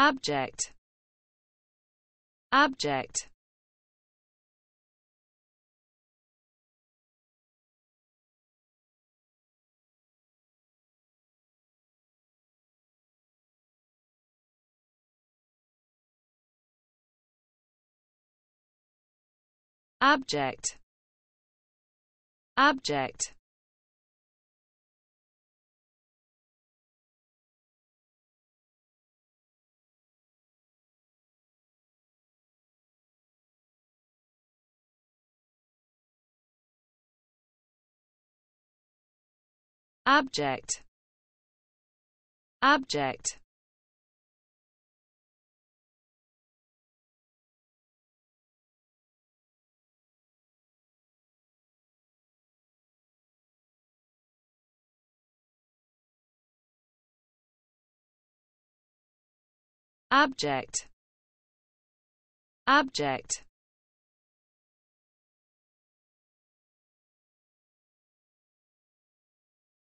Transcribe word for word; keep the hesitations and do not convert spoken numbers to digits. Abject. Abject. Abject. Abject. Abject. Abject. Abject. Abject.